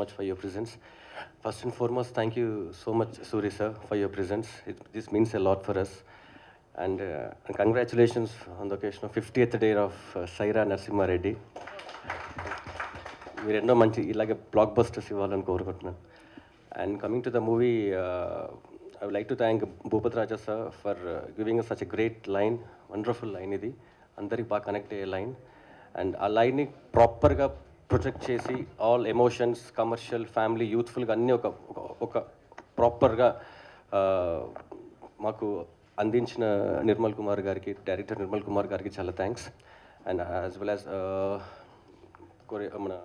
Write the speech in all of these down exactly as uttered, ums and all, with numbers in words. Much for your presence. First and foremost, thank you so much, Suri sir, for your presence. It, this means a lot for us. And, uh, and congratulations on the occasion of fiftieth day of uh, Saira Narasimha Reddy. We are like a blockbuster. And coming to the movie, uh, I would like to thank Bhupath Raja sir for uh, giving us such a great line, wonderful line. Idi, andari ba connect a line, and a line proper ga project chesi all emotions, commercial, family, youthful ga anni oka oka proper ga maaku andinchina Nirmal Kumar gariki, director Nirmal Kumar gariki chaala thanks, and as well as mana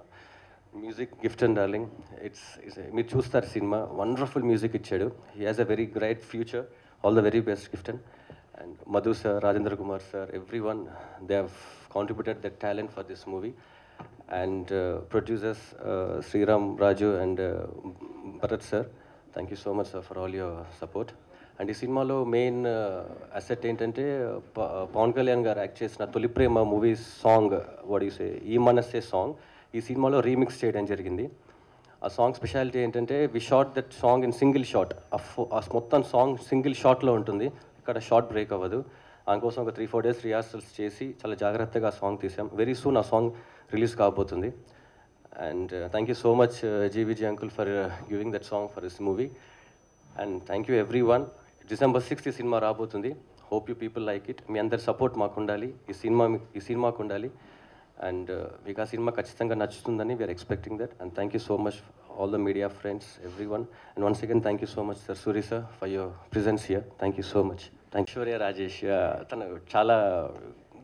music gift and darling. It's is me chustar cinema wonderful music ichadu. He has a very great future. All the very best, gift. And Madhu sir, Rajendra Kumar sir, everyone, they have contributed their talent for this movie. And uh, producers uh, Sriram, Raju, and uh, Bharat sir, thank you so much sir for all your support. And this cinema lo main uh, asset entante uh, Pawan Kalyan garu act chesina Toli Prema movie song, what do you say, E-Manase song, ee cinema lo remix cheyadam jarigindi. A song speciality entante we shot that song in single shot. A mottham song single shot lo untundi, ikkada short break avadu. Ankosam oka three four days rehearsals chesi chala jagrattaga song teesam. Very soon a song release kaabotundi. And uh, thank you so much uh, G V G uncle for uh, giving that song for this movie. And thank you everyone. December sixth ee cinema raabotundi. Hope you people like it. Me andar support ma kundali ee cinema ee cinema kundali. And mega cinema kachithanga nachutundani we are expecting that. And thank you so much all the media friends, everyone. And once again thank you so much sir Suri sir for your presence here. Thank you so much. Thank you Aishwarya Rajesh. Tanu chala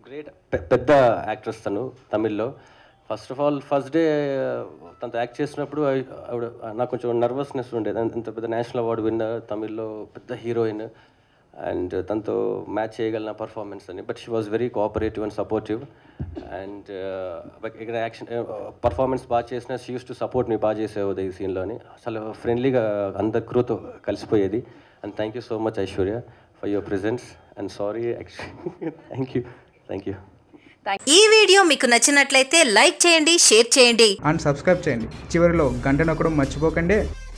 great pedda actress tanu Tamil lo. First of all, first day tanto act chesinappudu naaku konచెం nervousness undedi. Anta pedda national award winner Tamil lo, pedda heroine, and tanto match cheyagalna performance ani, but she was very cooperative and supportive. And like uh, action uh, performance ba chesina, she used to support me ba chesevodi ee scene lo ani asalu friendly ga andar kruto kalisipoyedi. And thank you so much Aishwarya for your presence, and sorry actually. thank you thank you thank you. Ee video meeku nachinatlaithe like cheyandi, share cheyandi, and subscribe cheyandi. Chivarilo gantana kuda marchipokande.